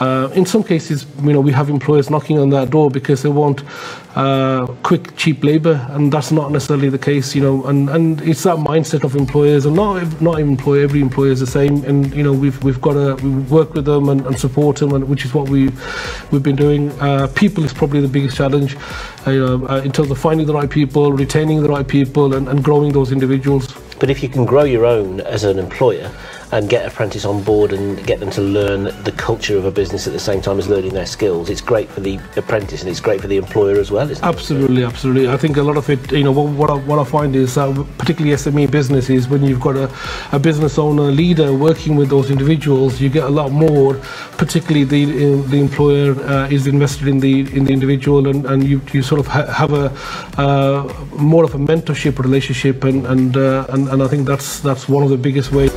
In some cases, we have employers knocking on that door because they want quick, cheap labour, and that's not necessarily the case, And it's that mindset of employers, and every employer is the same. And we've got to work with them and support them, and which is what we've been doing. People is probably the biggest challenge, in terms of finding the right people, retaining the right people, and growing those individuals. But if you can grow your own as an employer and get apprentices on board and get them to learn the culture of a business at the same time as learning their skills, it's great for the apprentice and it's great for the employer as well, isn't it? Absolutely, absolutely. I think a lot of it, what I find is that particularly SME businesses, when you've got a business owner, leader working with those individuals, you get a lot more. Particularly the employer is invested in the individual, and you sort of have a more of a mentorship relationship, and I think that's one of the biggest ways.